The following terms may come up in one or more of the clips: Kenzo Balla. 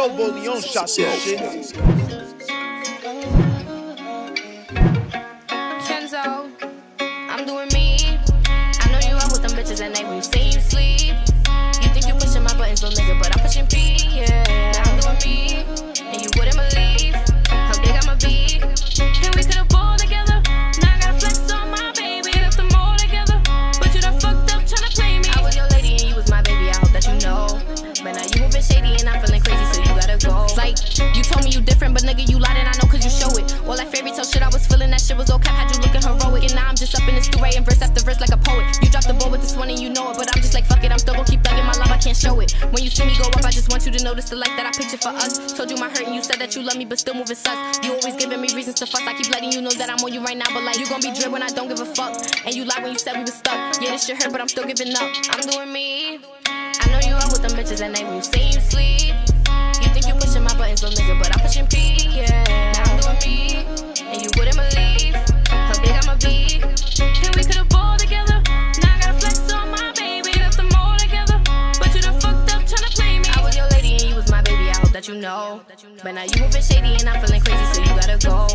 know Bolion shot that shit. Kenzo, I'm doing me. I know you out with them bitches and they we've seen you sleep. You think you pushing my buttons, little nigga, but I'm pushing P, yeah. Now I'm doing me, and you wouldn't believe how big I'ma be. And we could've balled together. Now I gotta flex on my baby. Hit up the mall together, but you done fucked up tryna play me. I was your lady and you was my baby, I hope that you know. But now you moving shady and I'm feeling crazy, so you gotta go. Like, you told me you different, but nigga, you lied and I know cause you show it. All that fairy tale shit I was feeling, that shit was okay, had you looking heroic. And now I'm just up in this three and verse after verse like a poet. You dropped the ball with this one and you know it, but I'm just like, fuck it, I'm still gonna keep thugging my love, I can't show it. When you see me go up, I just want you to notice the light that I pictured for us. Told you my hurt and you said that you love me, but still moving sus. You always giving me reasons to fuss, I keep letting you know that I'm on you right now, but like, you gon' be drip when I don't give a fuck. And you lied when you said we was stuck. Yeah, this shit hurt, but I'm still giving up. I'm doing me. I know you out with them bitches and they we've seen you sleep. You think you pushing my buttons, little nigga, but I'm pushing P, yeah. Now I'm doing me, and you wouldn't believe how big I'ma be. And we could've balled together. Now I gotta flex on my baby. Hit up the mall together, but you done fucked up tryna play me. I was your lady and you was my baby, I hope that you know. But now you moving shady and I'm feeling crazy, so you gotta go.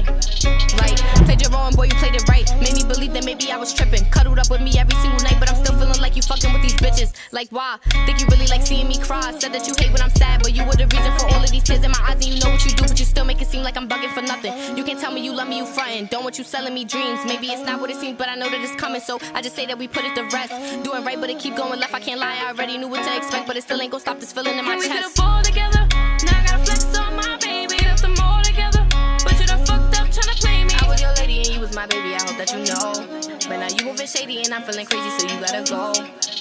Like, played your role and boy, you played it right. Made me believe that maybe I was tripping. Cuddled up with me every single night, but I'm still feeling like you fucking with these bitches. Like, why? Think you really like seeing me cry? Said that you hate when I'm sad, but you were the reason for all of these tears in my eyes. And you know what you do, but you still make it seem like I'm bugging for nothing. You can't tell me you love me, you frontin'. Don't want you selling me dreams. Maybe it's not what it seems, but I know that it's coming, so I just say that we put it to rest. Doing right, but it keep going left. I can't lie, I already knew what to expect, but it still ain't gonna stop this feeling in my chest. We could've ball together. Now I gotta flex on my baby. Hit up the mall together, but you done fucked up tryna play me. I was your lady and you was my baby, I hope that you know. But now you moving shady and I'm feeling crazy, so you gotta go.